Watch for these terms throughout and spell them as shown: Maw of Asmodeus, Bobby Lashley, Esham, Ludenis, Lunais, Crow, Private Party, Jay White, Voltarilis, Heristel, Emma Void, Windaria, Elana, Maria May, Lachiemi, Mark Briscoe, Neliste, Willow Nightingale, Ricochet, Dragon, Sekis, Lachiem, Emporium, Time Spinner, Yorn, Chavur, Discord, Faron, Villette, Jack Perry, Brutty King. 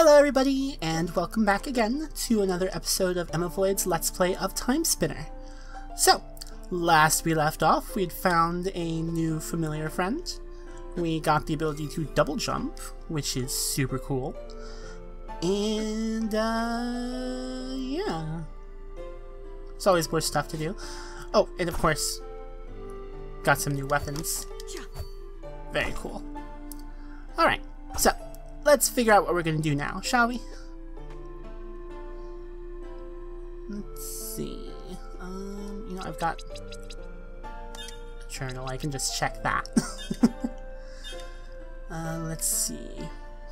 Hello everybody, and welcome back again to another episode of Emma Void's Let's Play of Time Spinner. So, last we left off, we'd found a new familiar friend. We got the ability to double jump, which is super cool. And, yeah. There's always more stuff to do. Oh, and of course, got some new weapons. Very cool. Alright, so, let's figure out what we're gonna do now, shall we? Let's see. You know, I've got a journal, I can just check that. Let's see.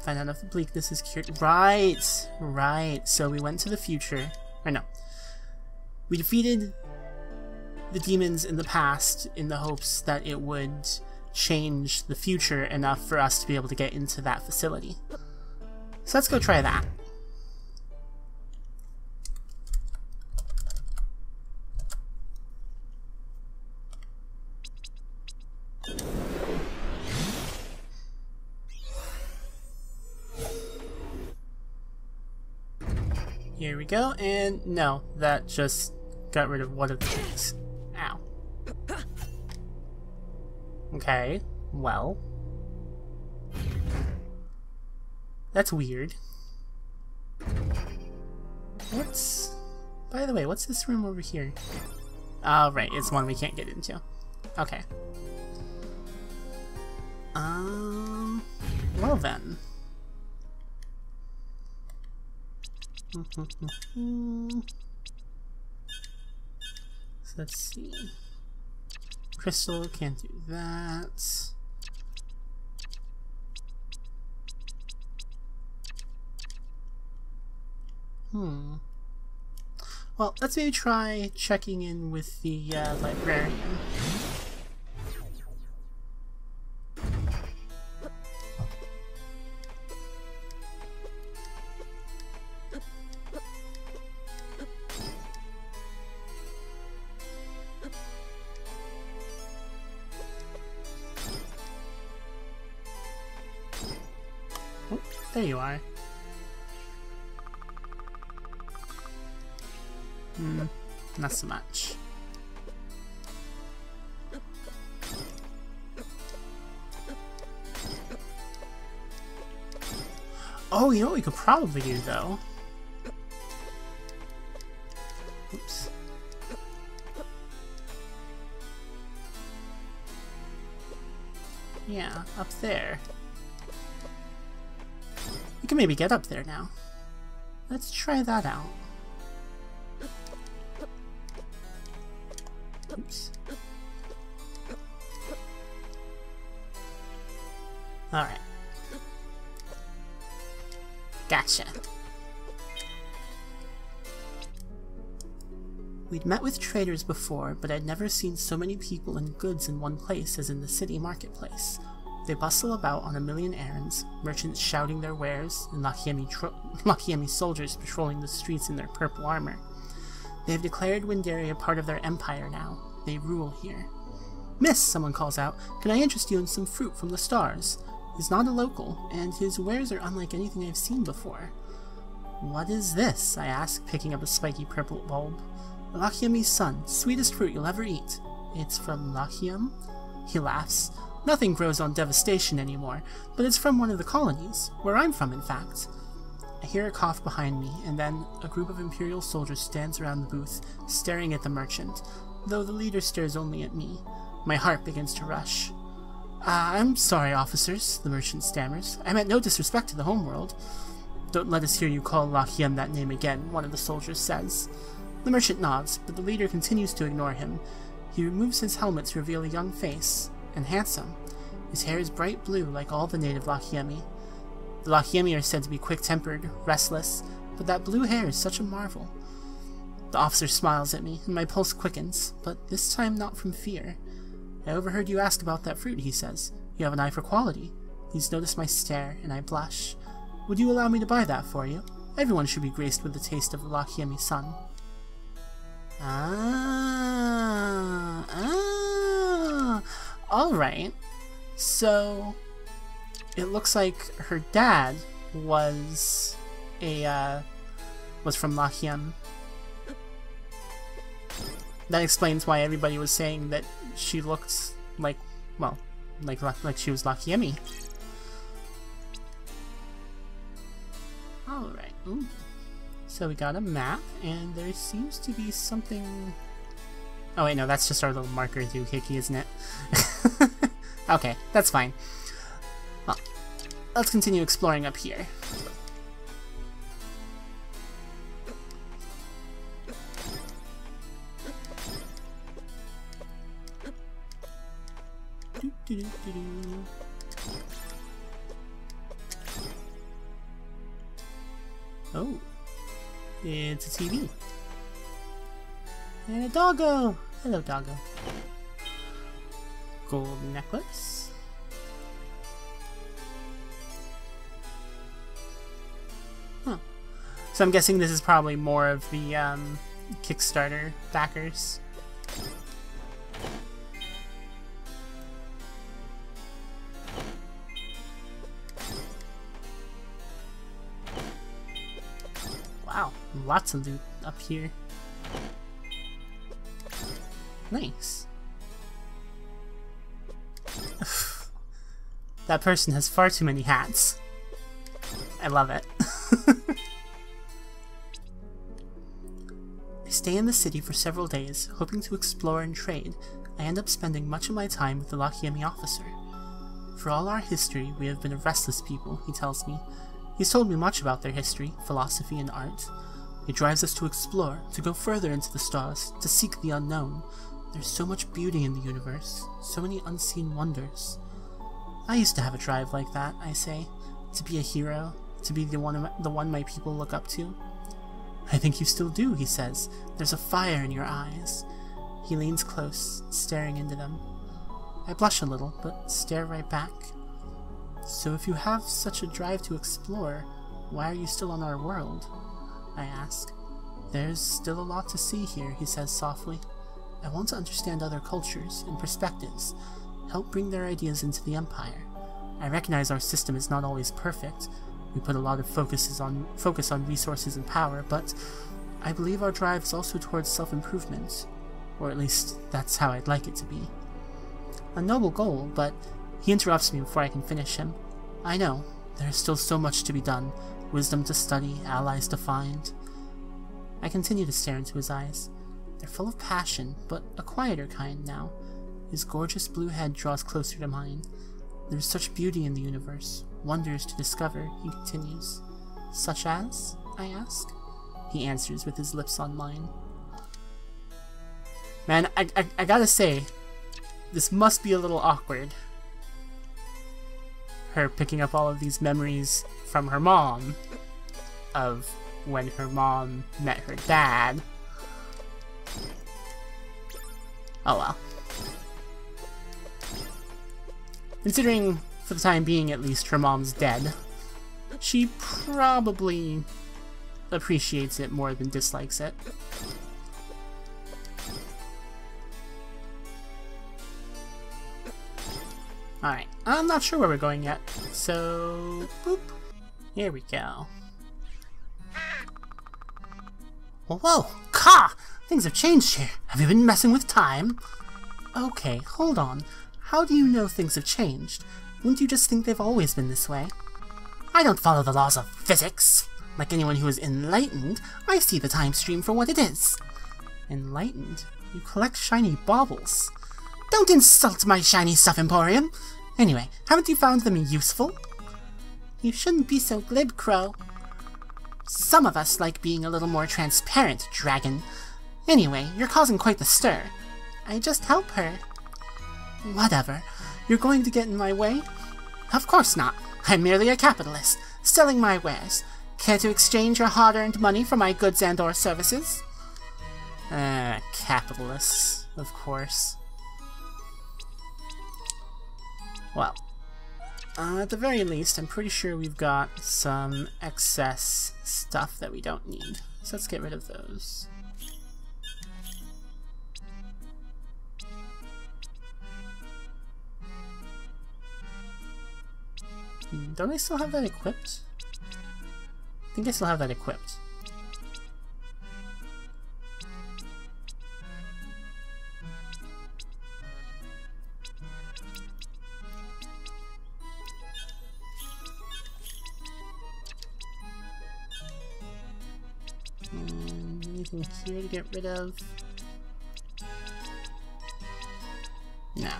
Find out if bleakness is cured. Right. So we went to the future. Or no. We defeated the demons in the past in the hopes that it would change the future enough for us to be able to get into that facility. So let's go try that. Here we go, and no, that just got rid of one of the things. Ow. Okay, well. That's weird. By the way, what's this room over here? Oh, right, it's one we can't get into. Okay. Well then. So let's see. Crystal, can't do that. Well, let's maybe try checking in with the librarian. There you are. Not so much. Oh, you know what we could probably do, though? Oops. Yeah, up there. We can maybe get up there now. Let's try that out. Oops. Alright. Gotcha. We'd met with traders before, but I'd never seen so many people and goods in one place as in the city marketplace. They bustle about on a million errands, merchants shouting their wares, and Lachiemi soldiers patrolling the streets in their purple armor. They have declared Windaria part of their empire now. They rule here. "Miss," someone calls out, "can I interest you in some fruit from the stars?" He's not a local, and his wares are unlike anything I've seen before. "What is this?" I ask, picking up a spiky purple bulb. "Lachiemi's son, sweetest fruit you'll ever eat." "It's from Lachiem?" He laughs. "Nothing grows on devastation anymore, but it's from one of the colonies, where I'm from, in fact." I hear a cough behind me, and then a group of Imperial soldiers stands around the booth, staring at the merchant, though the leader stares only at me. My heart begins to rush. "I'm sorry, officers," the merchant stammers. "I meant no disrespect to the homeworld." "Don't let us hear you call Lachiem that name again," one of the soldiers says. The merchant nods, but the leader continues to ignore him. He removes his helmet to reveal a young face. And handsome. His hair is bright blue like all the native Lachiemi. The Lachiemi are said to be quick-tempered, restless, but that blue hair is such a marvel. The officer smiles at me, and my pulse quickens, but this time not from fear. "I overheard you ask about that fruit," he says. "You have an eye for quality." He's noticed my stare, and I blush. "Would you allow me to buy that for you? Everyone should be graced with the taste of the Lachiemi sun." Alright, so it looks like her dad was from Lachiem. That explains why everybody was saying that she looked like, well, like she was Lachiemi. Alright, ooh. So we got a map, and there seems to be something... Oh wait, no, that's just our little marker doohickey, isn't it? Okay, that's fine. Well, let's continue exploring up here. Oh, it's a TV. And a doggo! Hello, doggo. Gold necklace. Huh. So I'm guessing this is probably more of the Kickstarter backers. Wow, lots of loot up here. Nice. That person has far too many hats. I love it. I stay in the city for several days, hoping to explore and trade. I end up spending much of my time with the Lachiemi officer. For all our history, we have been a restless people, he tells me. He's told me much about their history, philosophy, and art. It drives us to explore, to go further into the stars, to seek the unknown. There's so much beauty in the universe, so many unseen wonders. I used to have a drive like that, I say, to be a hero, to be the one my people look up to. I think you still do, he says. There's a fire in your eyes. He leans close, staring into them. I blush a little, but stare right back. So if you have such a drive to explore, why are you still on our world? I ask. There's still a lot to see here, he says softly. I want to understand other cultures and perspectives, help bring their ideas into the Empire. I recognize our system is not always perfect. We put a lot of focus on resources and power, but I believe our drive is also towards self-improvement, or at least that's how I'd like it to be. A noble goal, but he interrupts me before I can finish him. I know, there's still so much to be done. Wisdom to study, allies to find. I continue to stare into his eyes. They're full of passion, but a quieter kind now. His gorgeous blue head draws closer to mine. There's such beauty in the universe, wonders to discover, he continues. Such as? I ask. He answers with his lips on mine. Man, I gotta say, this must be a little awkward. Her picking up all of these memories from her mom, of when her mom met her dad. Oh well. Considering, for the time being at least, her mom's dead, she probably appreciates it more than dislikes it. Alright, I'm not sure where we're going yet, so... boop! Here we go. Whoa, whoa! Ka! Things have changed here! Have you been messing with time? Okay, hold on. How do you know things have changed? Wouldn't you just think they've always been this way? I don't follow the laws of physics! Like anyone who is enlightened, I see the time stream for what it is! Enlightened? You collect shiny baubles. Don't insult my shiny stuff, Emporium! Anyway, haven't you found them useful? You shouldn't be so glib, Crow. Some of us like being a little more transparent, Dragon. Anyway, you're causing quite the stir. I just help her. Whatever. You're going to get in my way? Of course not. I'm merely a capitalist, selling my wares. Care to exchange your hard-earned money for my goods and/or services? Capitalists, of course. Well, at the very least, I'm pretty sure we've got some excess stuff that we don't need. So let's get rid of those. Don't I still have that equipped? think I still have that equipped. Anything here to get rid of? No.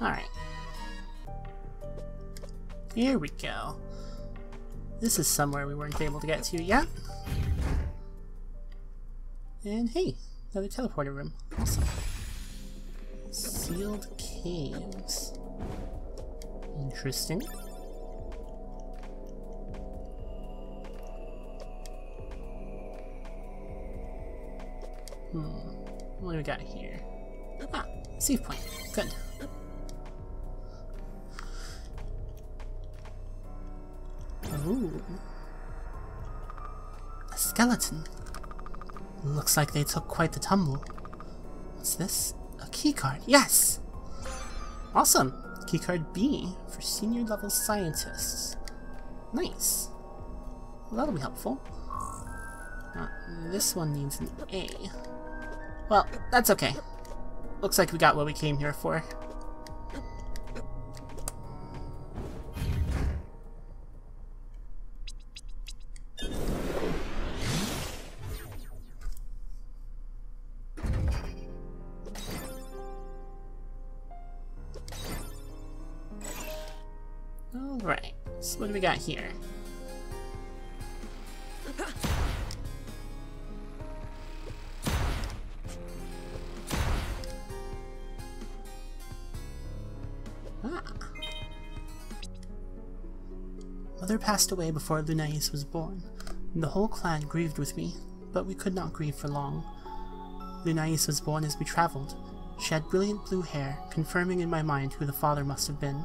Alright. Here we go. This is somewhere we weren't able to get to yet. And hey, another teleporter room. Awesome. Sealed caves. Interesting. What do we got here? Ah, save point. Good. Ooh. A skeleton. Looks like they took quite the tumble. What's this? A keycard. Yes! Awesome! Keycard B for senior level scientists. Nice. Well, that'll be helpful. This one needs an A. Well, that's okay. Looks like we got what we came here for. Alright, so what do we got here? Ah. Mother passed away before Lunais was born, and the whole clan grieved with me, but we could not grieve for long. Lunais was born as we traveled. She had brilliant blue hair, confirming in my mind who the father must have been.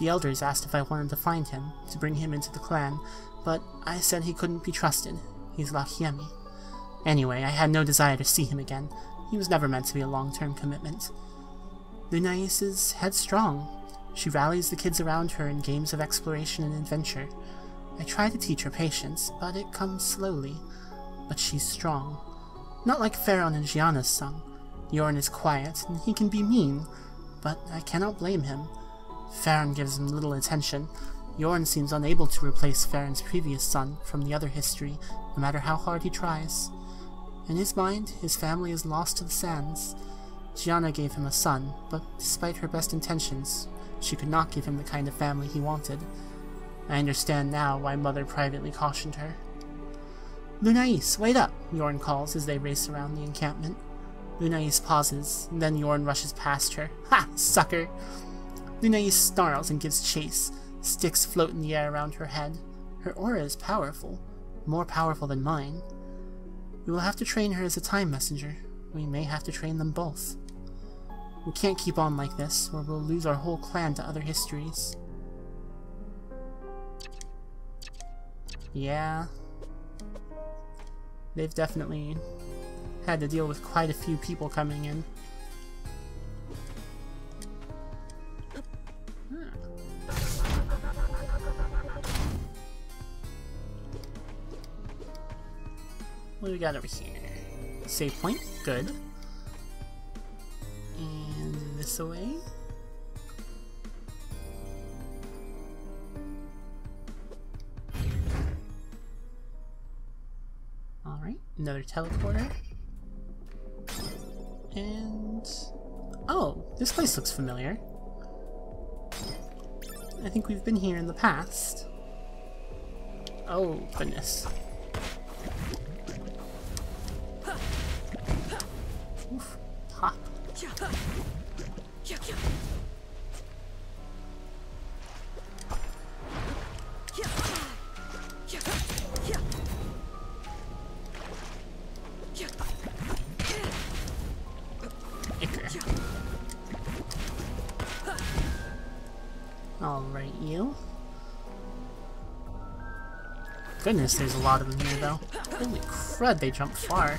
The elders asked if I wanted to find him, to bring him into the clan, but I said he couldn't be trusted. He's Lachiemi. Anyway, I had no desire to see him again. He was never meant to be a long-term commitment. Lunais is headstrong. She rallies the kids around her in games of exploration and adventure. I try to teach her patience, but it comes slowly. But she's strong. Not like Faron and Gianna's son. Yorn is quiet, and he can be mean, but I cannot blame him. Faron gives him little attention. Yorn seems unable to replace Faron's previous son from the other history, no matter how hard he tries. In his mind, his family is lost to the sands. Gianna gave him a son, but despite her best intentions, she could not give him the kind of family he wanted. I understand now why Mother privately cautioned her. "Lunais, wait up!" Yorn calls as they race around the encampment. Lunais pauses, and then Yorn rushes past her. "Ha! Sucker!" Lunais snarls and gives chase. Sticks float in the air around her head. Her aura is powerful. More powerful than mine. We will have to train her as a time messenger. We may have to train them both. We can't keep on like this, or we'll lose our whole clan to other histories. Yeah. They've definitely had to deal with quite a few people coming in. What do we got over here? Save point. Good. And this away. Alright, another teleporter. And... oh, this place looks familiar. I think we've been here in the past. Oh, goodness. Oof. Ha. Icker. All right, you. goodness, there's a lot of them here, though. Holy crud, they jump far.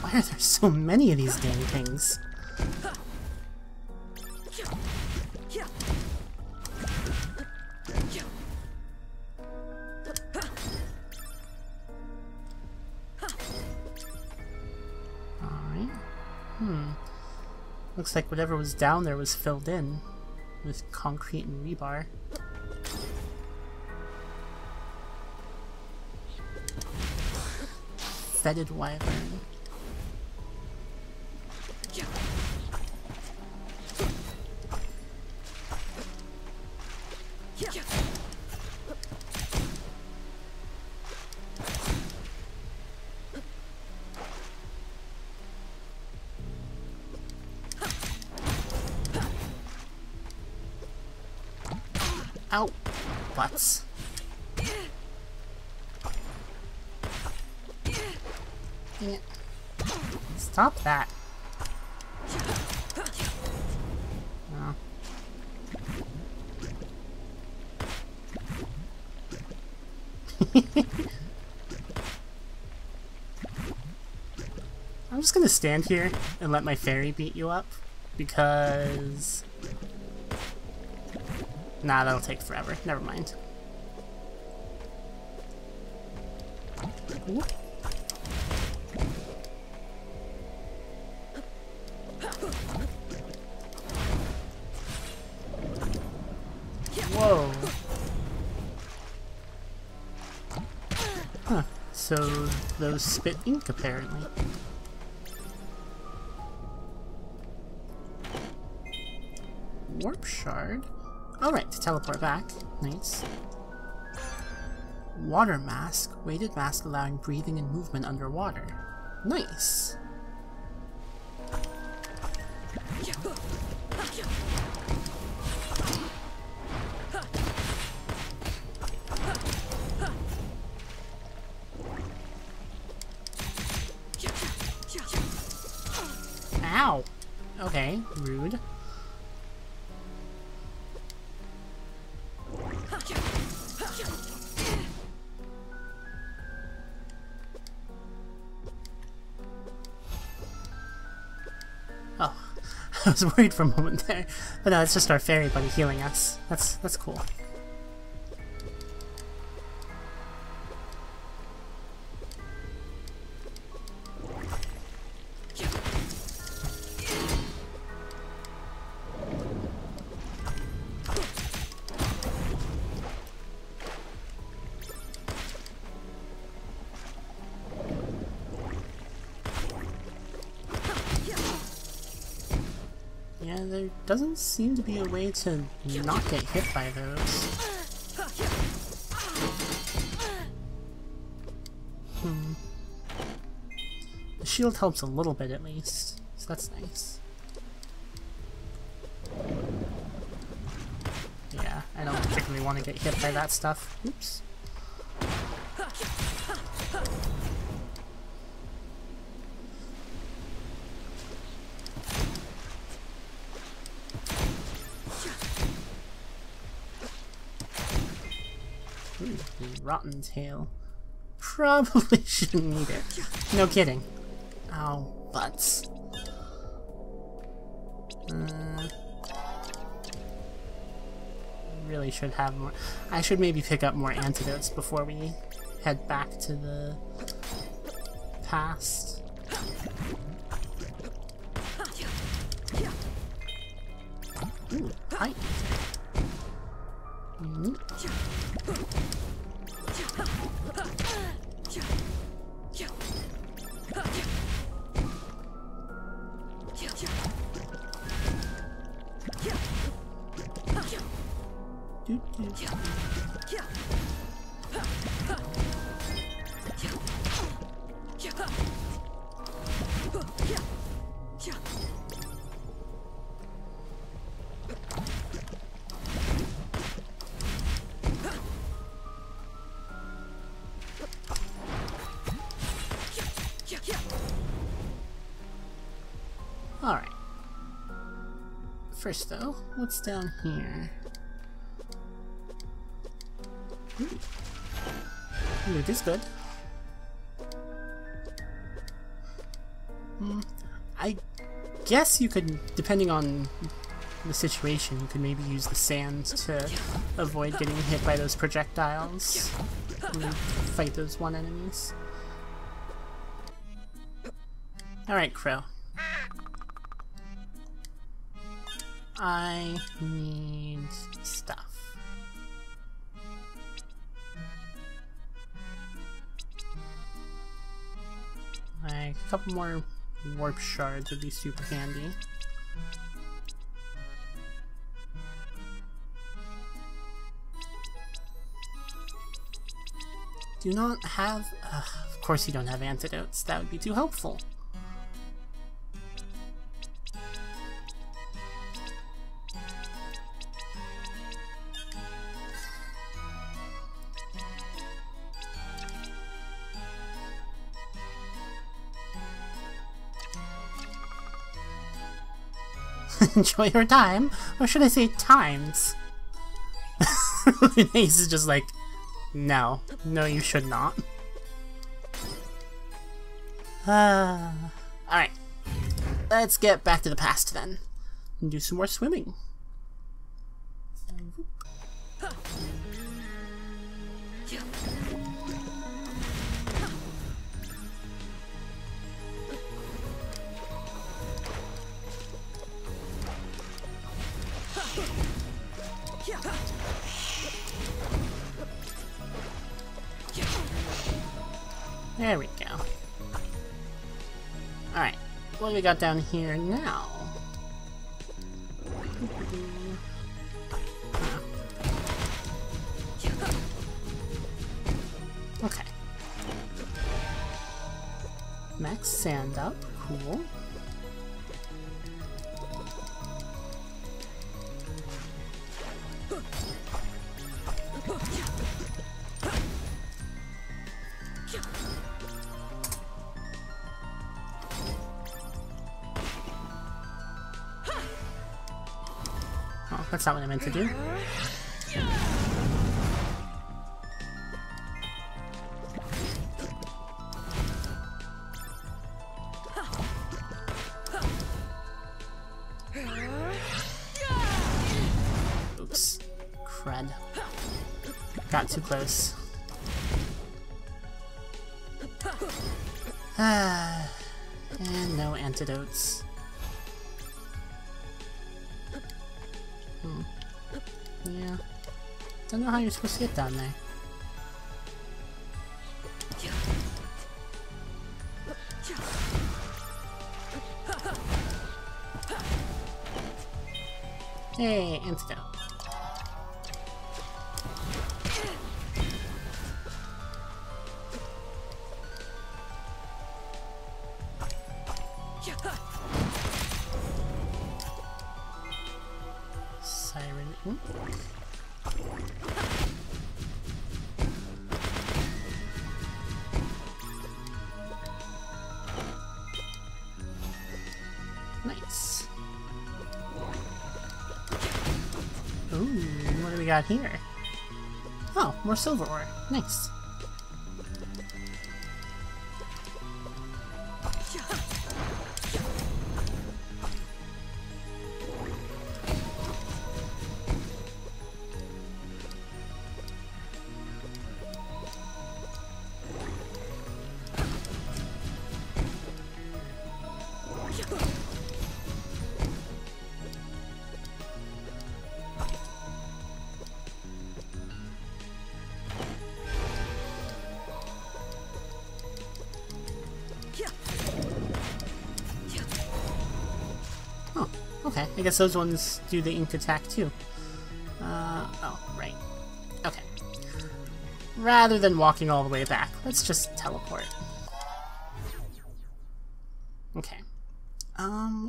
Why are there so many of these dang things? Looks like whatever was down there was filled in with concrete and rebar. Fetid wyvern. Ow! Butts. Dang it. Stop that. Oh. I'm just gonna stand here and let my fairy beat you up, because... nah, that'll take forever. Never mind. Ooh. Whoa. Huh. So those spit ink, apparently. Warp shard? Alright, to teleport back. Nice. Water mask. Weighted mask allowing breathing and movement underwater. Nice! Ow! Okay, rude. I was worried for a moment there, but no, it's just our fairy buddy healing us. That's cool. There doesn't seem to be a way to not get hit by those. Hmm. The shield helps a little bit at least, so that's nice. Yeah, I don't particularly want to get hit by that stuff. Oops. Rotten tail. Probably shouldn't need it. No kidding. Ow, butts. Really should have more. I should maybe pick up more antidotes before we head back to the past. Ooh, hi. first, though. What's down here? Ooh, it is good. I guess you could, depending on the situation, you could maybe use the sand to avoid getting hit by those projectiles when you fight those one enemies. Alright, Crow. I need stuff. Like a couple more warp shards would be super handy. Do not have... of course you don't have antidotes. That would be too helpful. Enjoy your time, or should I say times? Lunais is just like, no, no you should not. Alright, let's get back to the past then, and do some more swimming. There we go. Alright, what do we got down here now? Okay. Max sand up, cool. That's not what I meant to do. Oops. Crud. Got too close. And no antidotes. Yeah. Don't know how you're supposed to get down there. Hey, antidote. Nice. Ooh, what do we got here? Oh, more silver ore. Nice. Okay, I guess those ones do the ink attack too. Oh, right. Okay. Rather than walking all the way back, let's just teleport. Okay.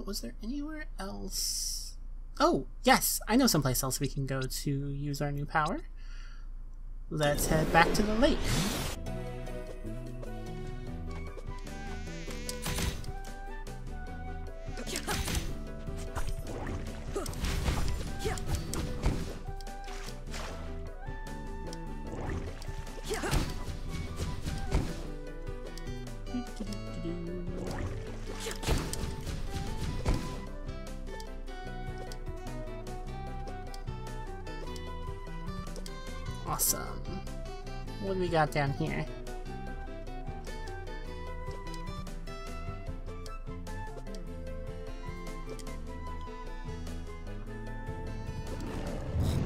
Was there anywhere else? Oh, yes! I know someplace else we can go to use our new power. Let's head back to the lake. Awesome. What do we got down here?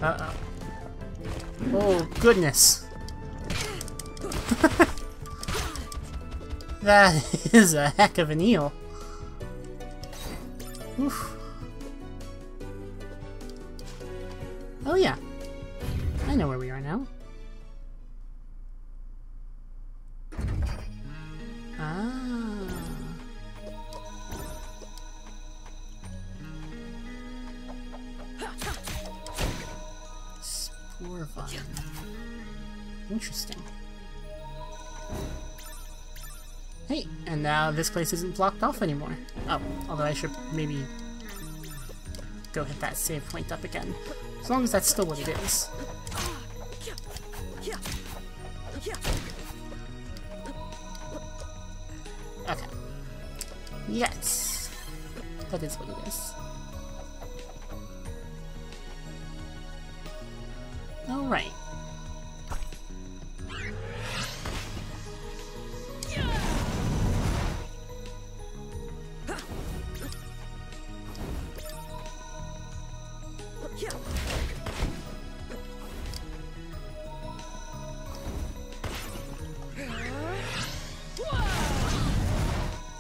Uh-oh. Oh, goodness. That is a heck of an eel. Oof. Oh yeah. I know where we are now. Ah. Spore vine. Interesting. Hey, and now this place isn't blocked off anymore. Oh, although I should maybe go hit that save point up again. As long as that's still what it is. Okay. Yes! That is what it is. Alright.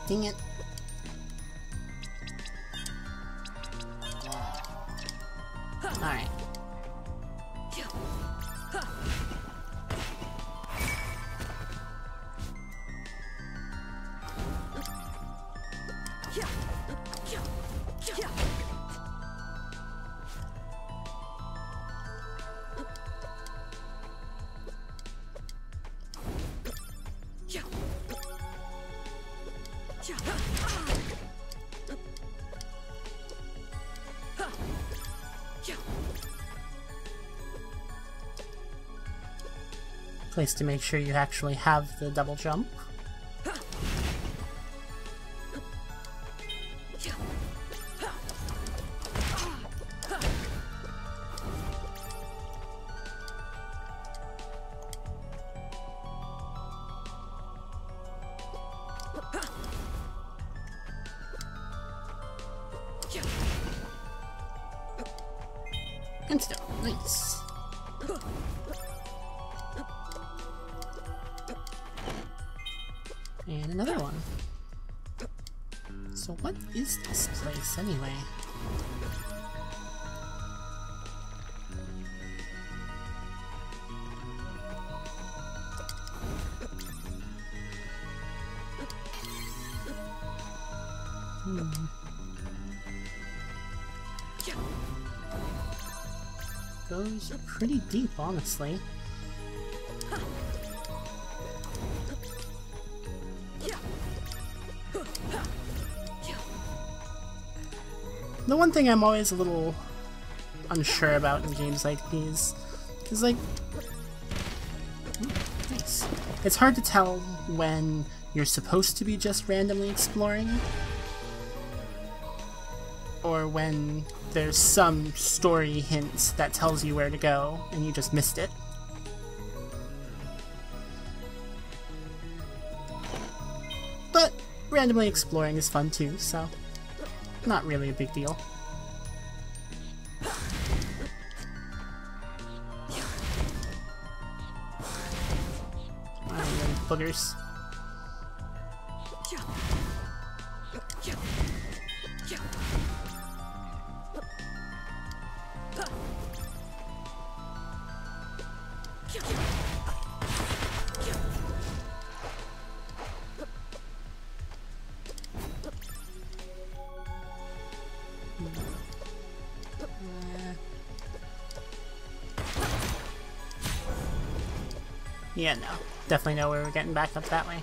Dang it. Alright. Place to make sure you actually have the double jump. And still, nice. And another one. So what is this place anyway? Goes pretty deep, honestly. The one thing I'm always a little unsure about in games like these is, like, nice. It's hard to tell when you're supposed to be just randomly exploring, or when there's some story hints that tells you where to go and you just missed it. But randomly exploring is fun too, so not really a big deal. Boogers. Yeah, no. Definitely know where we're getting back up that way.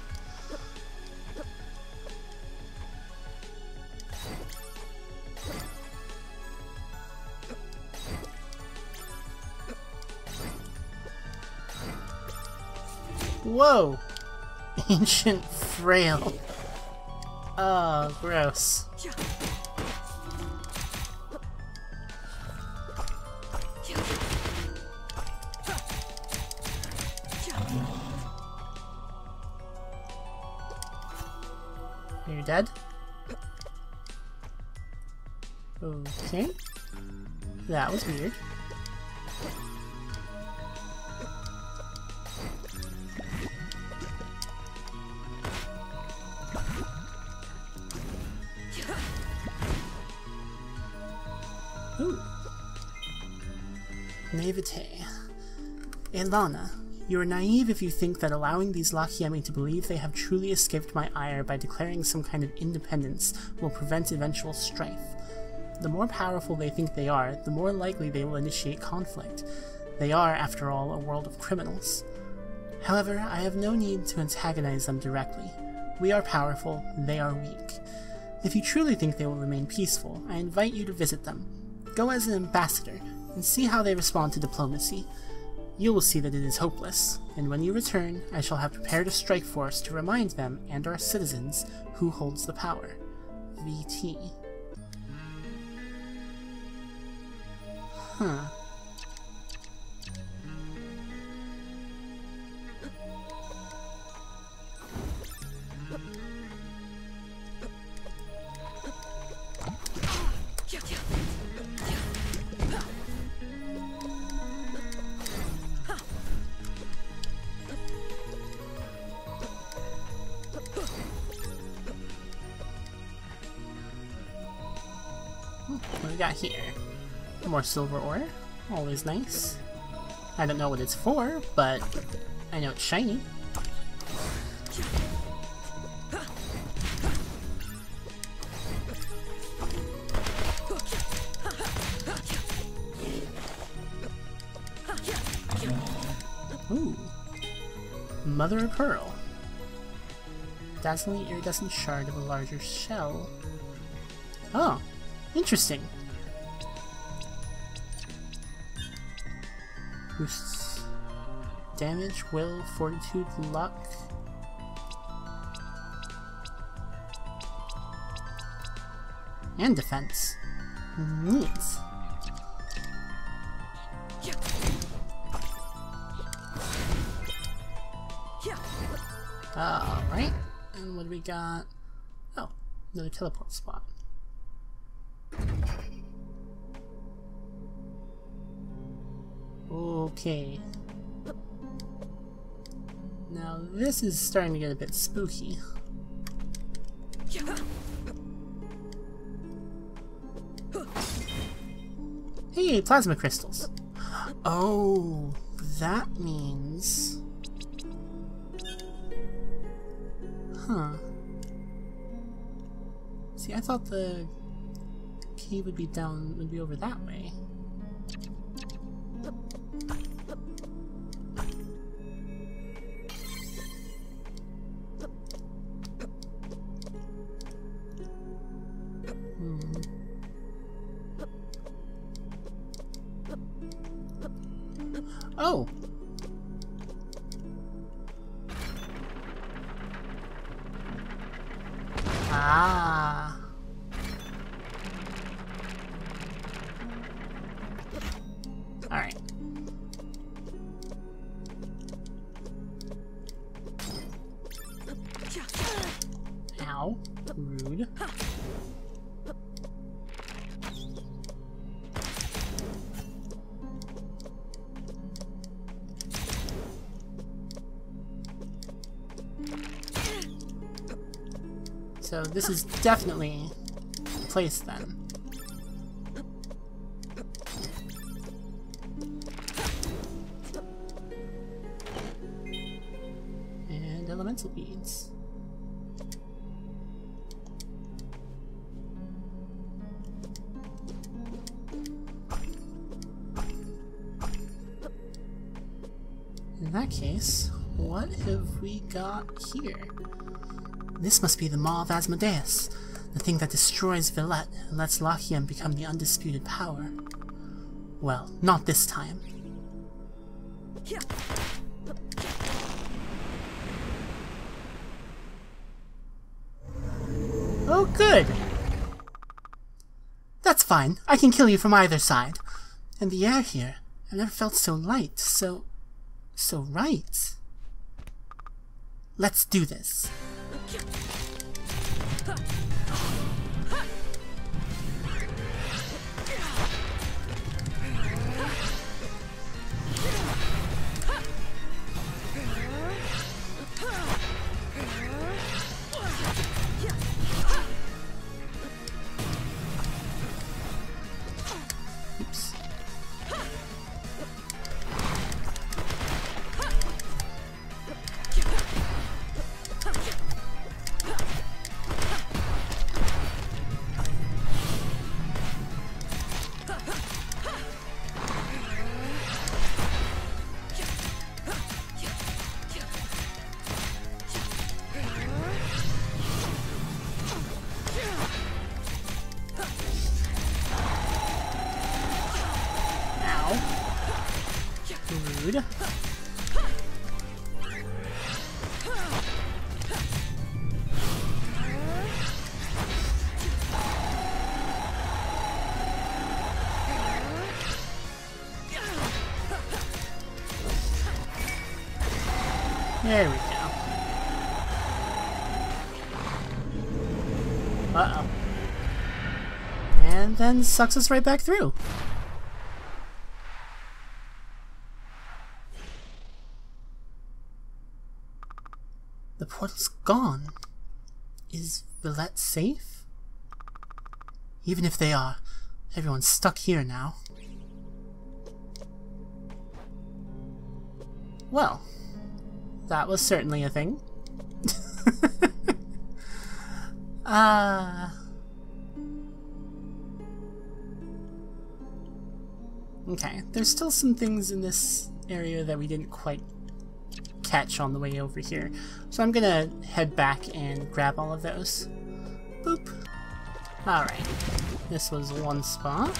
Whoa! Ancient frail. Oh, gross. you dead? Okay. That was weird. Ooh. Naivete. Elana, you are naive if you think that allowing these Lachiemi to believe they have truly escaped my ire by declaring some kind of independence will prevent eventual strife. The more powerful they think they are, the more likely they will initiate conflict. They are, after all, a world of criminals. However, I have no need to antagonize them directly. We are powerful, they are weak. If you truly think they will remain peaceful, I invite you to visit them. Go as an ambassador, and see how they respond to diplomacy. You will see that it is hopeless, and when you return, I shall have prepared a strike force to remind them and our citizens who holds the power. VT. Huh. What do we got here? More silver ore, always nice. I don't know what it's for, but I know it's shiny. Ooh, mother of pearl. Dazzling iridescent shard of a larger shell. Oh, interesting. Boosts damage, will, fortitude, luck. And defense. Neat. Alright. And what do we got? Oh, another teleport spot. Okay. Now this is starting to get a bit spooky. Hey, plasma crystals! Oh, that means... Huh. See, I thought the key would be down, would be over that way. Oh! Ah! Alright. Ow. Rude. So this is definitely the place then. And elemental beads. In that case, what have we got here? This must be the Maw of Asmodeus, the thing that destroys Villette and lets Lachiem become the undisputed power. Well, not this time. Oh good! That's fine, I can kill you from either side. And the air here, I never felt so light, so right. Let's do this. There we go. Uh-oh. And then sucks us right back through. The portal's gone. Is Villette safe? Even if they are, everyone's stuck here now. Well. That was certainly a thing. Okay, there's still some things in this area that we didn't quite catch on the way over here. So I'm gonna head back and grab all of those. Boop. Alright, this was one spot.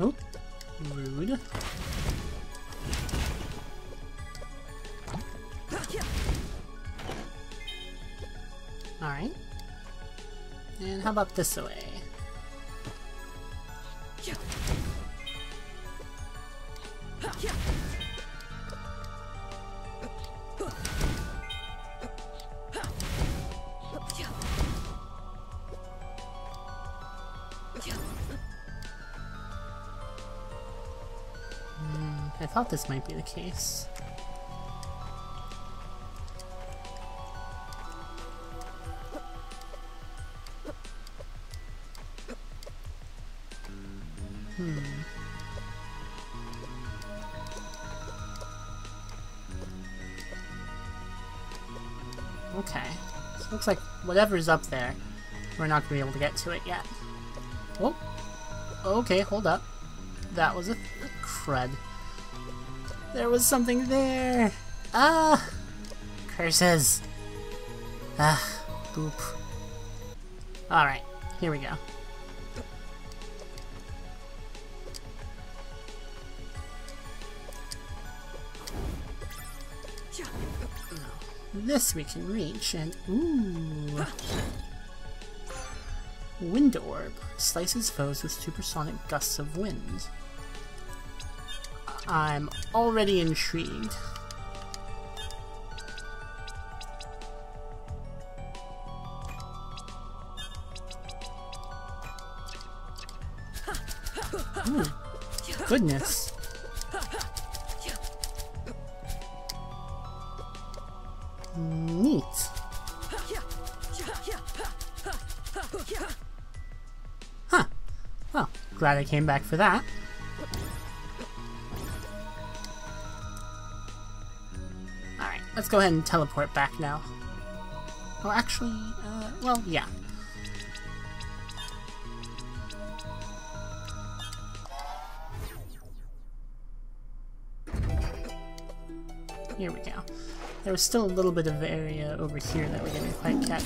Oh, rude. Alright. And how about this way? I thought this might be the case. Okay. So it looks like whatever's up there, we're not going to be able to get to it yet. Whoa. Okay, hold up. That was a crud. There was something there! Ah! Curses! Ah, boop. Alright, here we go. This we can reach, and ooh! Wind Orb. Slices foes with supersonic gusts of wind. I'm already intrigued. Ooh, goodness. Neat. Huh. Well, glad I came back for that. Let's go ahead and teleport back now. Oh, actually, well, yeah. Here we go. There was still a little bit of area over here that we didn't quite catch.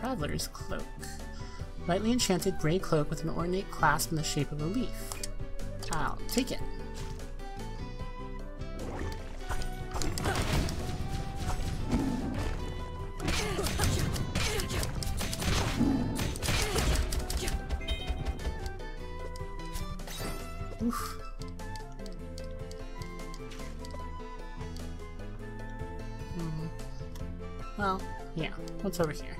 Traveler's Cloak. Lightly enchanted grey cloak with an ornate clasp in the shape of a leaf. I'll take it. Oof. Mm. Well, yeah. What's over here?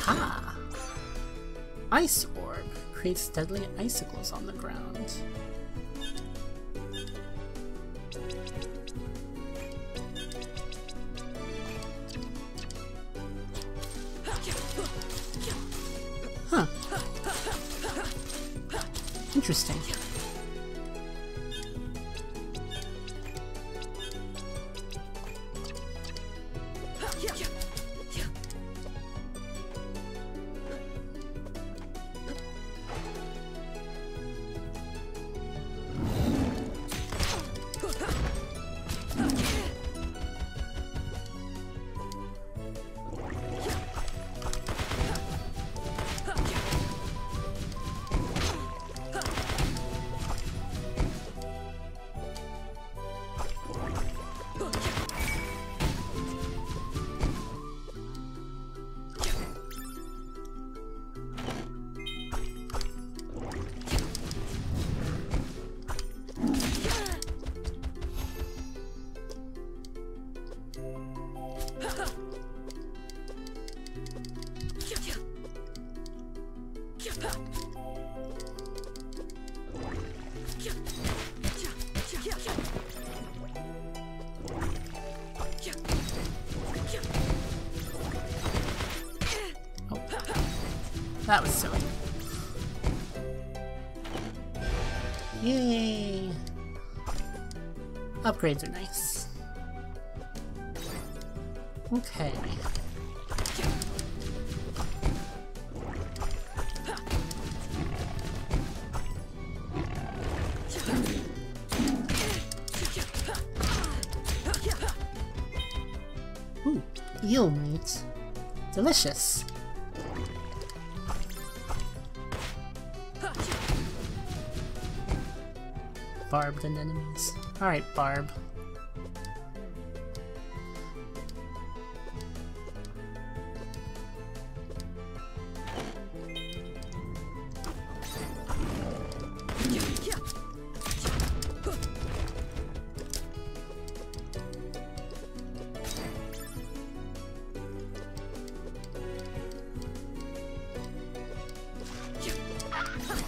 Aha! Ice orb creates deadly icicles on the ground. Huh. Interesting. That was silly. Yay! Upgrades are nice. Okay. Ooh, eel meat. Delicious. Barbed and enemies. Alright, Barb.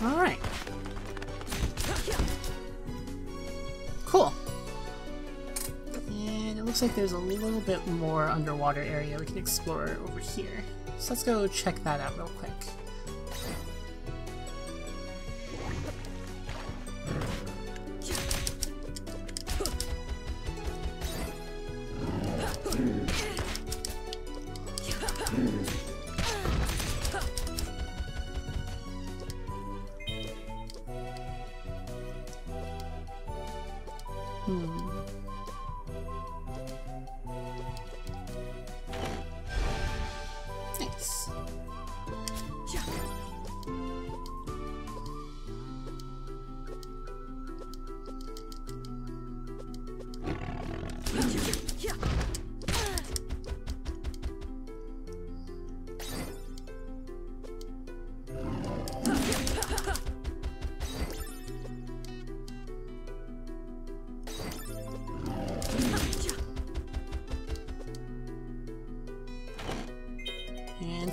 Alright. Cool. And it looks like there's a little bit more underwater area we can explore over here. So let's go check that out real quick. Nice.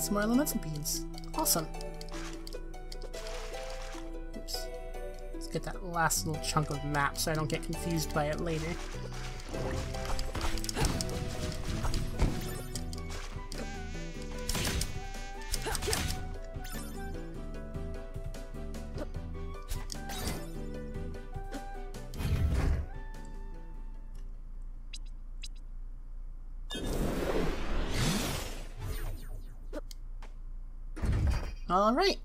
Some more elemental beans. Awesome. Oops. Let's get that last little chunk of map so I don't get confused by it later. Alright,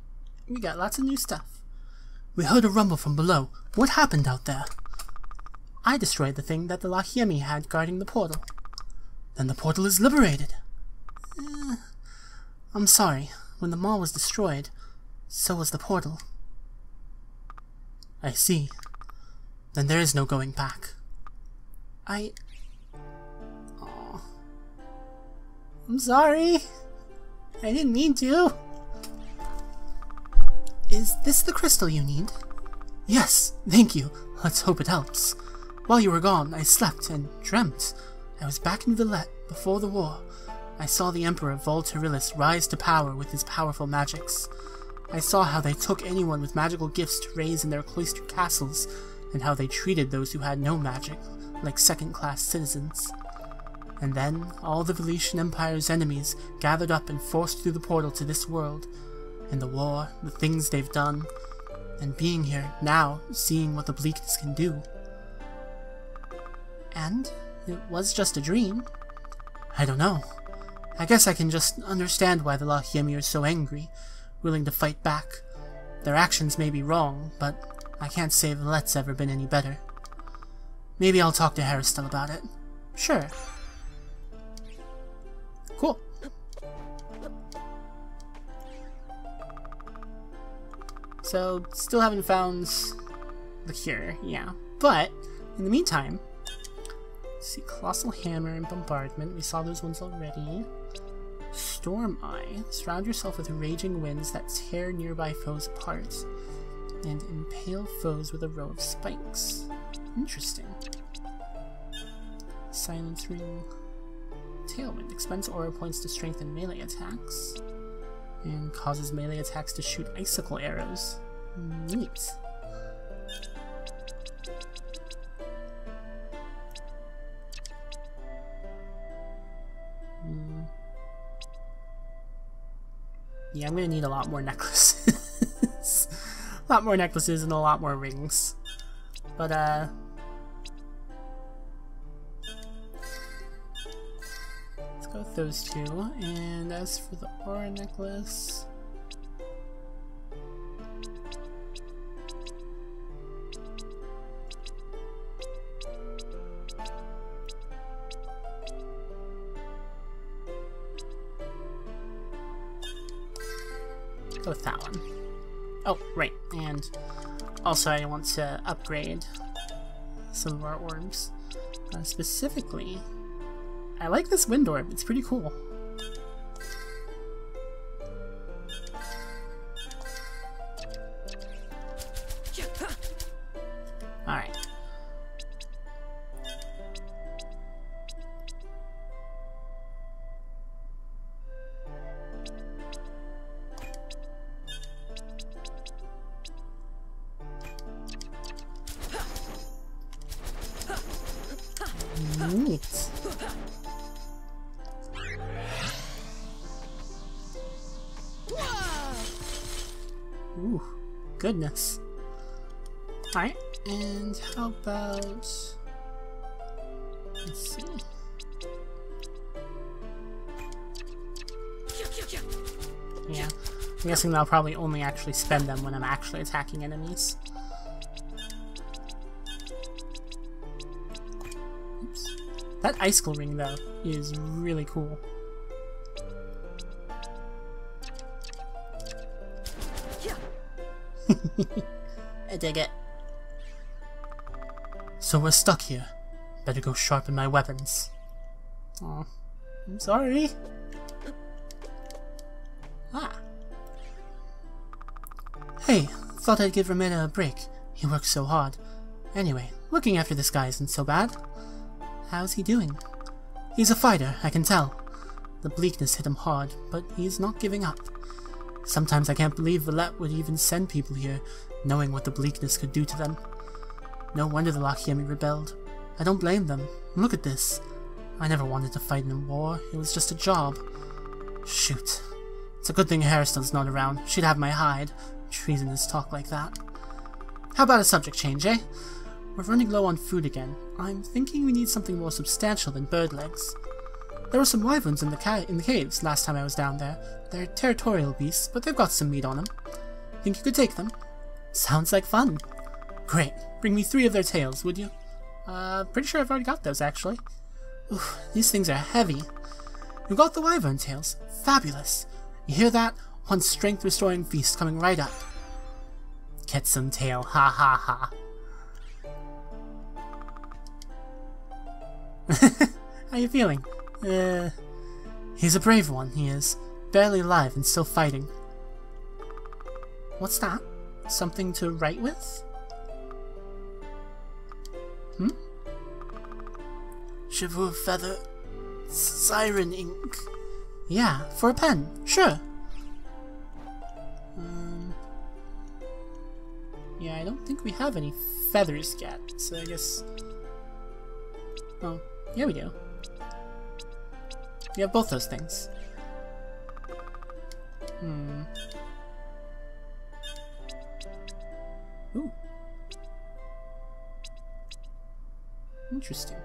we got lots of new stuff. We heard a rumble from below. What happened out there? I destroyed the thing that the Lachiemi had guarding the portal. Then the portal is liberated. I'm sorry. When the Maw was destroyed, so was the portal. I see. Then there is no going back. Aww. I'm sorry. I didn't mean to. Is this the crystal you need? Yes, thank you. Let's hope it helps. While you were gone, I slept and dreamt. I was back in Villette before the war. I saw the Emperor Voltarilis rise to power with his powerful magics. I saw how they took anyone with magical gifts to raise in their cloistered castles, and how they treated those who had no magic like second-class citizens. And then, all the Voletian Empire's enemies gathered up and forced through the portal to this world, and the war, the things they've done, and being here now, seeing what the bleakness can do. And it was just a dream. I don't know. I guess I can just understand why the Lachiemi are so angry, willing to fight back. Their actions may be wrong, but I can't say Villette's ever been any better. Maybe I'll talk to Heristel about it. Sure. Cool. So, still haven't found the cure, yeah. But, in the meantime, let's see, Colossal Hammer and Bombardment. We saw those ones already. Storm Eye. Surround yourself with raging winds that tear nearby foes apart, and impale foes with a row of spikes. Interesting. Silence Ring. Tailwind. Expends aura points to strengthen melee attacks, and causes melee attacks to shoot icicle arrows. Neat. Yeah, I'm gonna need a lot more necklaces. A lot more necklaces and a lot more rings. But, let's go with those two. And as for the aura necklace, with that one. Oh, right, and also I want to upgrade some of our orbs. Specifically, I like this wind orb, it's pretty cool. Alright. Neat. Ooh, goodness. Alright, and how about, let's see. Yeah, I'm guessing I'll probably only actually spend them when I'm actually attacking enemies. That icicle ring, though, is really cool. I dig it. So we're stuck here. Better go sharpen my weapons. Aw, I'm sorry. Ah. Hey, thought I'd give Remeda a break. He works so hard. Anyway, looking after this guy isn't so bad. How's he doing? He's a fighter, I can tell. The bleakness hit him hard, but he's not giving up. Sometimes I can't believe Villette would even send people here, knowing what the bleakness could do to them. No wonder the Lachiemi rebelled. I don't blame them. Look at this. I never wanted to fight in a war, it was just a job. Shoot. It's a good thing Heristel's not around, she'd have my hide. Treasonous talk like that. How about a subject change, eh? We're running low on food again. I'm thinking we need something more substantial than bird legs. There were some wyverns in the caves last time I was down there. They're territorial beasts, but they've got some meat on them. Think you could take them? Sounds like fun. Great. Bring me 3 of their tails, would you? Pretty sure I've already got those, actually. Oof, these things are heavy. You got the wyvern tails. Fabulous. You hear that? One strength restoring feast coming right up. Get some tail, ha ha ha. How you feeling? He's a brave one, he is. Barely alive and still fighting. What's that? Something to write with? Hmm? Chavur feather... siren ink. Yeah, for a pen, sure. Yeah, I don't think we have any feathers yet, so I guess... Oh, yeah we do. We have both those things. Hmm. Ooh. Interesting.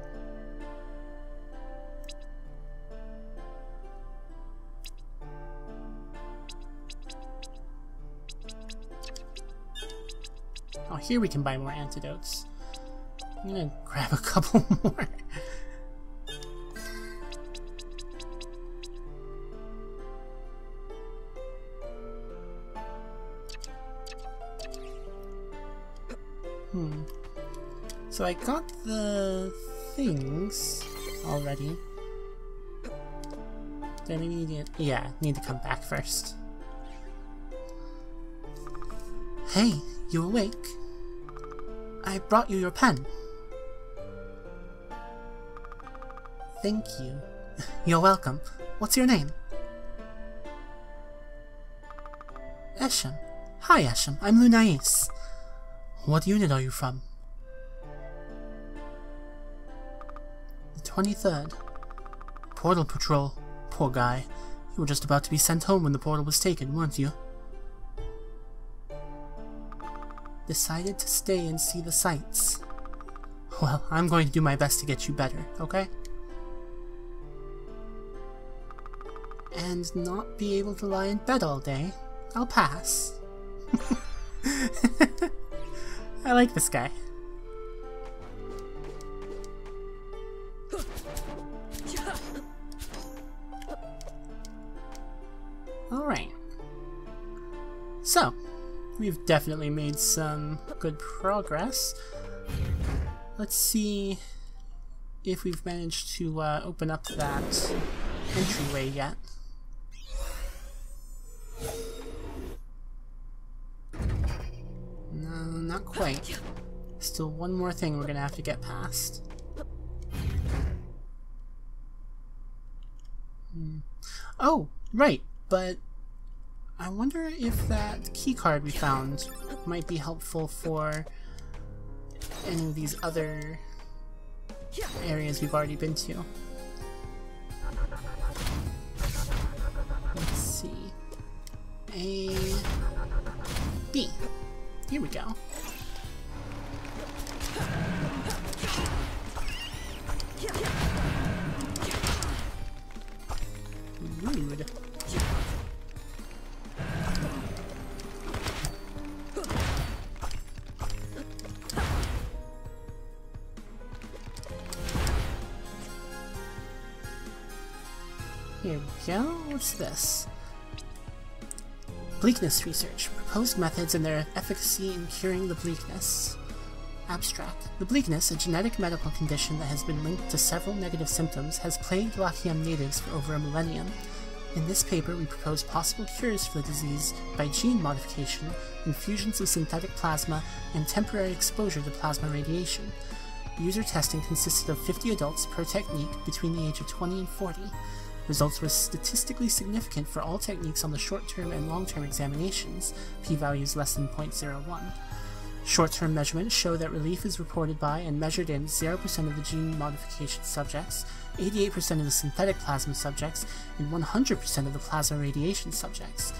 Oh, here we can buy more antidotes. I'm gonna grab a couple more. So I got the things already. Do I need to, yeah, need to come back first. Hey, you awake? I brought you your pen. Thank you. You're welcome. What's your name? Esham. Hi Esham, I'm Lunais. What unit are you from? The 23rd. Portal Patrol. Poor guy. You were just about to be sent home when the portal was taken, weren't you? Decided to stay and see the sights. Well, I'm going to do my best to get you better, okay? And not be able to lie in bed all day. I'll pass. I like this guy. Alright. So, we've definitely made some good progress. Let's see if we've managed to open up that entryway yet. No, not quite. Still one more thing we're gonna have to get past. Hmm. Oh, right, but I wonder if that key card we found might be helpful for any of these other areas we've already been to. Let's see. A... B. Here we go. Rude. Here we go. What's this? Bleakness research. Proposed methods and their efficacy in curing the bleakness. Abstract. The bleakness, a genetic medical condition that has been linked to several negative symptoms, has plagued Lachiam natives for over a millennium. In this paper, we propose possible cures for the disease by gene modification, infusions of synthetic plasma, and temporary exposure to plasma radiation. User testing consisted of 50 adults per technique between the age of 20 and 40. Results were statistically significant for all techniques on the short-term and long-term examinations, p-values less than 0.01. Short-term measurements show that relief is reported by and measured in 0% of the gene modification subjects, 88% of the synthetic plasma subjects, and 100% of the plasma radiation subjects.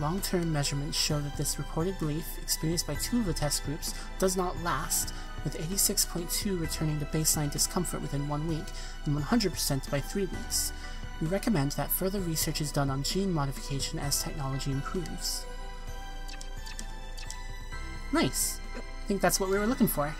Long-term measurements show that this reported relief, experienced by two of the test groups, does not last, with 86.2% returning to baseline discomfort within 1 week, and 100% by 3 weeks. We recommend that further research is done on gene modification as technology improves. Nice! I think that's what we were looking for.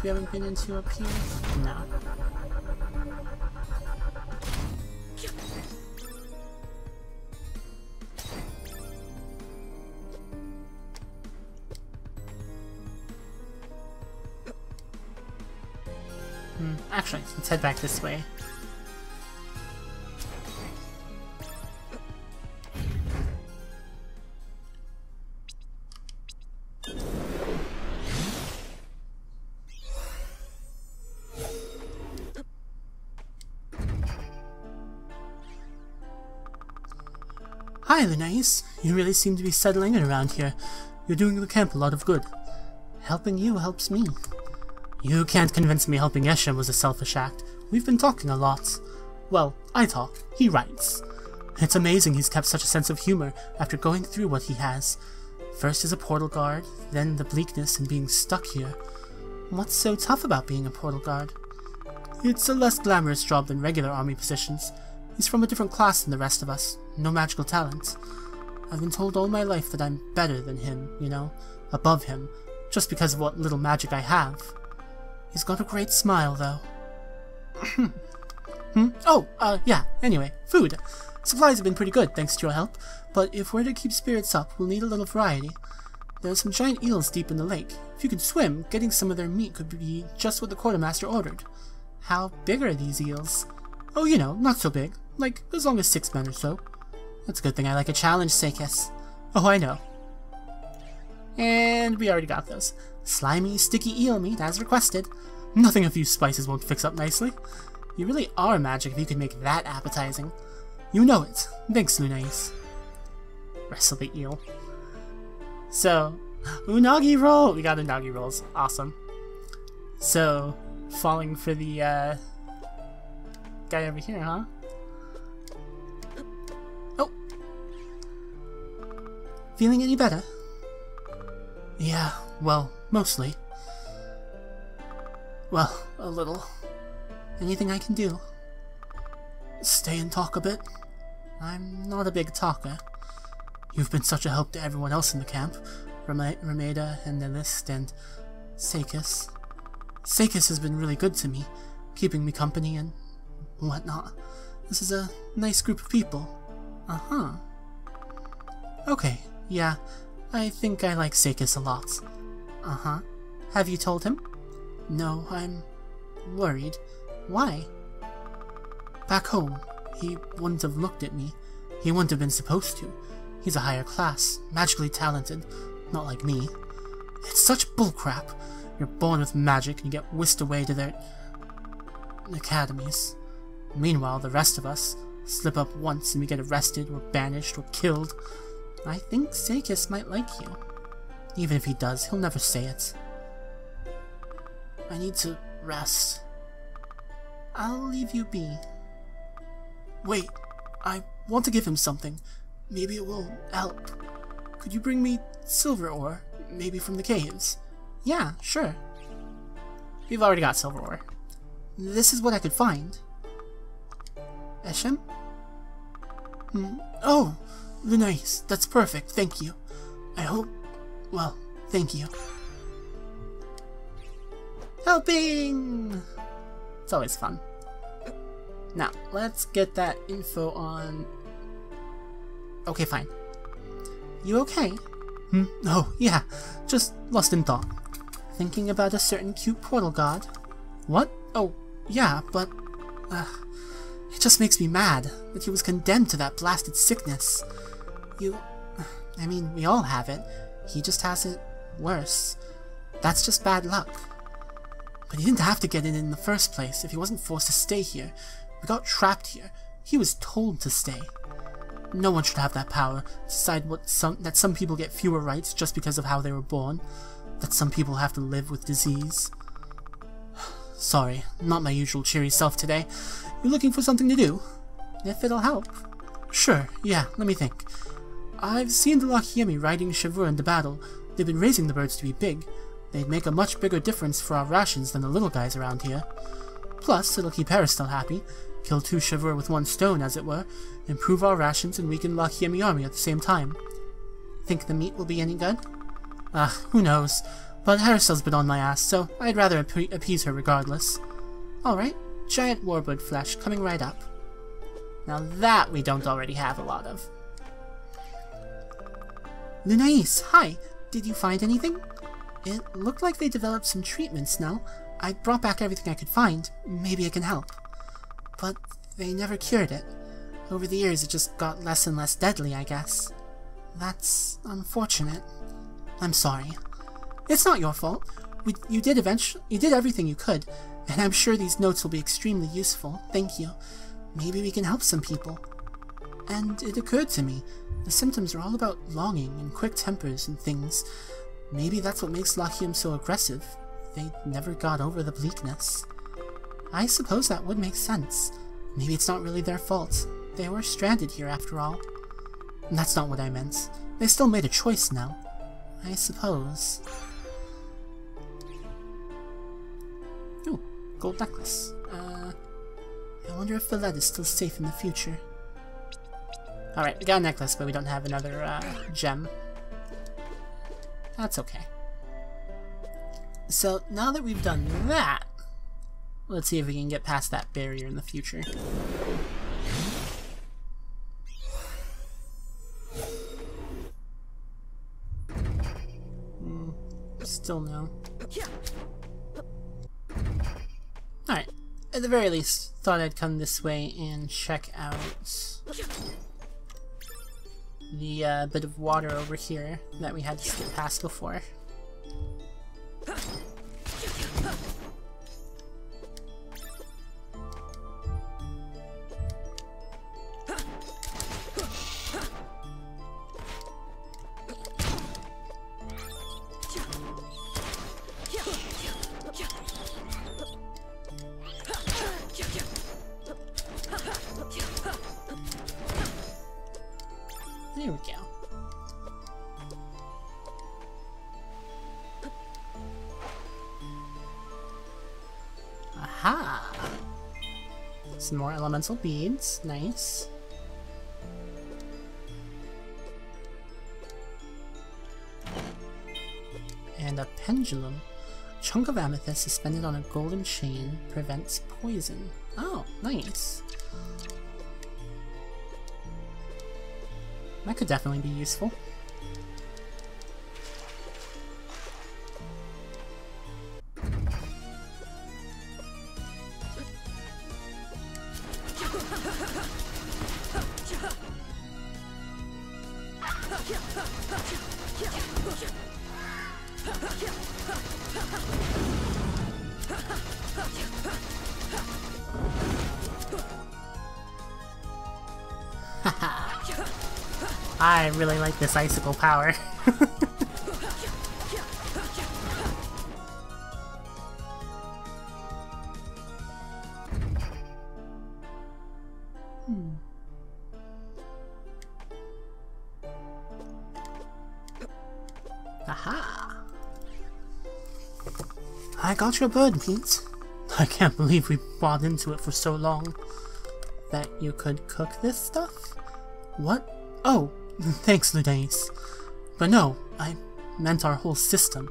we haven't been into up here? No. Actually, let's head back this way. Hi, Lunais. You really seem to be settling in around here. You're doing the camp a lot of good. Helping you helps me. You can't convince me helping Esham was a selfish act. We've been talking a lot. Well, I talk. He writes. It's amazing he's kept such a sense of humor after going through what he has. First as a portal guard, then the bleakness and being stuck here. What's so tough about being a portal guard? It's a less glamorous job than regular army positions. He's from a different class than the rest of us. No magical talent. I've been told all my life that I'm better than him, you know, above him, just because of what little magic I have. He's got a great smile, though. Anyway, food. Supplies have been pretty good, thanks to your help, but if we're to keep spirits up, we'll need a little variety. There are some giant eels deep in the lake. If you can swim, getting some of their meat could be just what the quartermaster ordered. How big are these eels? Oh, you know, not so big. Like, as long as 6 men or so. That's a good thing I like a challenge, Sekis. Oh, I know. And we already got those. Slimy, sticky eel meat, as requested. Nothing a few spices won't fix up nicely. You really are magic if you can make that appetizing. You know it. Thanks, Lunais. Wrestle the eel. So, unagi roll! We got unagi rolls. Awesome. So, falling for the, guy over here, huh? Oh! Feeling any better? Yeah, well, mostly. Well, a little. Anything I can do? Stay and talk a bit? I'm not a big talker. You've been such a help to everyone else in the camp. Remeda and Neliste and Sekis. Sekis has been really good to me, keeping me company and whatnot. This is a nice group of people. Uh-huh. Okay, yeah. I think I like Sekis a lot. Uh-huh. Have you told him? No, I'm worried. Why? Back home, he wouldn't have looked at me. He wouldn't have been supposed to. He's a higher class, magically talented, not like me. It's such bullcrap. You're born with magic and you get whisked away to their academies. Meanwhile, the rest of us slip up once and we get arrested or banished or killed. I think Sekis might like you. Even if he does, he'll never say it. I need to rest. I'll leave you be. Wait, I want to give him something. Maybe it will help. Could you bring me silver ore, maybe from the caves? Yeah, sure. We've already got silver ore. This is what I could find. Esham? Oh! Lunais, that's perfect, thank you. I hope... well, thank you. Helping! It's always fun. Now, let's get that info on... Okay, fine. You okay? Oh, yeah. Just lost in thought. Thinking about a certain cute portal god. What? Oh, yeah, but... it just makes me mad that he was condemned to that blasted sickness. I mean, we all have it. He just has it worse. That's just bad luck. But he didn't have to get in the first place if he wasn't forced to stay here. We got trapped here. He was told to stay. No one should have that power to decide that some people get fewer rights just because of how they were born. That some people have to live with disease. Sorry, not my usual cheery self today. You're looking for something to do? If it'll help. Sure, yeah, let me think. I've seen the Lachiemi riding Chavur into battle. They've been raising the birds to be big. They'd make a much bigger difference for our rations than the little guys around here. Plus, it'll keep Heristel happy, kill 2 Chavur with 1 stone, as it were, improve our rations and weaken Lachiemi army at the same time. Think the meat will be any good? Ah, who knows. But Heristel's been on my ass, so I'd rather appease her regardless. Alright, giant warbird flesh coming right up. Now that we don't already have a lot of. Lunais, hi! Did you find anything? It looked like they developed some treatments now. I brought back everything I could find. Maybe I can help. But they never cured it. Over the years, it just got less and less deadly, I guess. That's unfortunate. I'm sorry. It's not your fault. You did everything you could, and I'm sure these notes will be extremely useful. Thank you. Maybe we can help some people. And it occurred to me, the symptoms are all about longing and quick tempers and things. Maybe that's what makes Lachiem so aggressive. They never got over the bleakness. I suppose that would make sense. Maybe it's not really their fault. They were stranded here after all. And that's not what I meant. They still made a choice now. I suppose. Ooh, gold necklace. I wonder if Villette is still safe in the future. Alright, we got a necklace, but we don't have another gem. That's okay. So, now that we've done that, let's see if we can get past that barrier in the future. Still no. Alright, at the very least, thought I'd come this way and check out the bit of water over here that we had to skip past before. There we go. Aha! Some more elemental beads. Nice. And a pendulum. A chunk of amethyst suspended on a golden chain prevents poison. Oh, nice. That could definitely be useful. I really like this icicle power. Aha! I got your bird, Pete. I can't believe we bought into it for so long. That you could cook this stuff? What? Oh! Thanks, Ludenis. But no, I meant our whole system.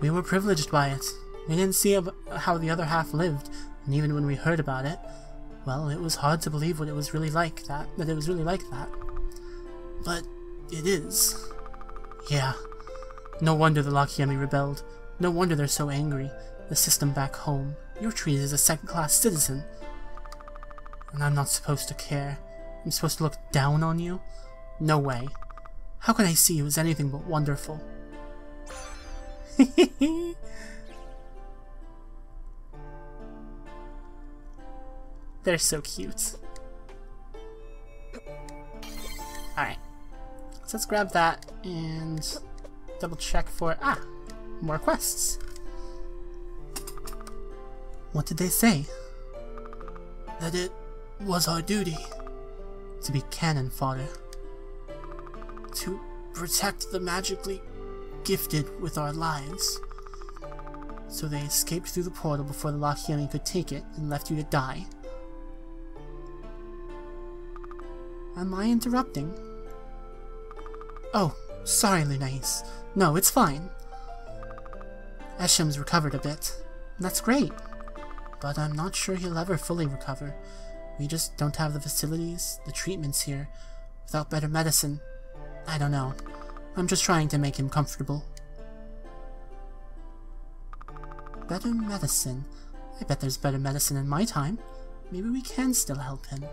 We were privileged by it. We didn't see how the other half lived, and even when we heard about it, well, it was hard to believe what it was really like that it was really like that. But it is. Yeah. No wonder the Lachiemi rebelled. No wonder they're so angry. The system back home. You're treated as a second-class citizen. And I'm not supposed to care. I'm supposed to look down on you? No way. How could I see you as anything but wonderful? They're so cute. Alright. So let's grab that and double check for... Ah! More quests! What did they say? That it was our duty to be cannon fodder. To protect the magically gifted with our lives. So they escaped through the portal before the Lachiemi could take it and left you to die. Am I interrupting? Oh, sorry, Lunais. No, it's fine. Esham's recovered a bit. That's great. But I'm not sure he'll ever fully recover. We just don't have the facilities, the treatments here. Without better medicine, I don't know. I'm just trying to make him comfortable. Better medicine? I bet there's better medicine in my time. Maybe we can still help him.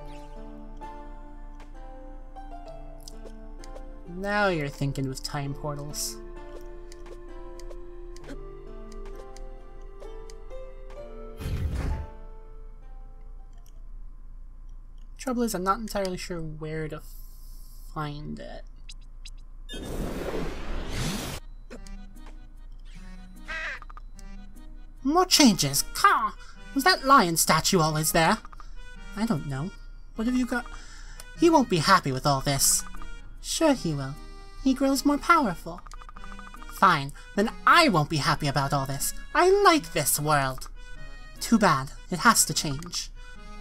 Now you're thinking with time portals. Trouble is, I'm not entirely sure where to find it. More changes! Caw! Was that lion statue always there? I don't know. What have you got? He won't be happy with all this. Sure he will. He grows more powerful. Fine, then I won't be happy about all this. I like this world. Too bad. It has to change.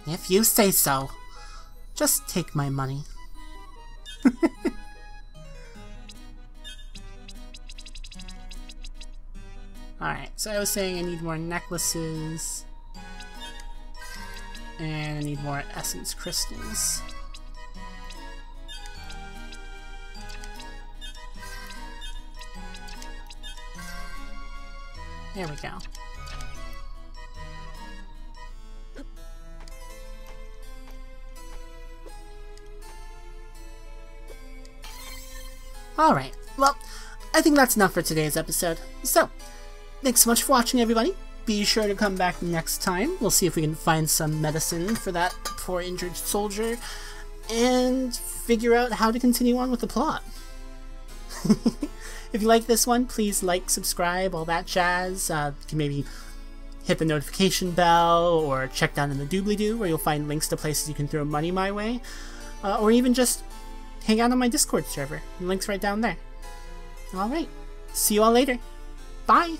If you say so. Just take my money. Alright, so I was saying I need more necklaces. And I need more essence crystals. There we go. Alright, well, I think that's enough for today's episode. So, thanks so much for watching, everybody. Be sure to come back next time. We'll see if we can find some medicine for that poor injured soldier and figure out how to continue on with the plot. If you like this one, please like, subscribe, all that jazz. You can maybe hit the notification bell or check down in the doobly-doo where you'll find links to places you can throw money my way. Or even just hang out on my Discord server. The link's right down there. Alright, see you all later. Bye!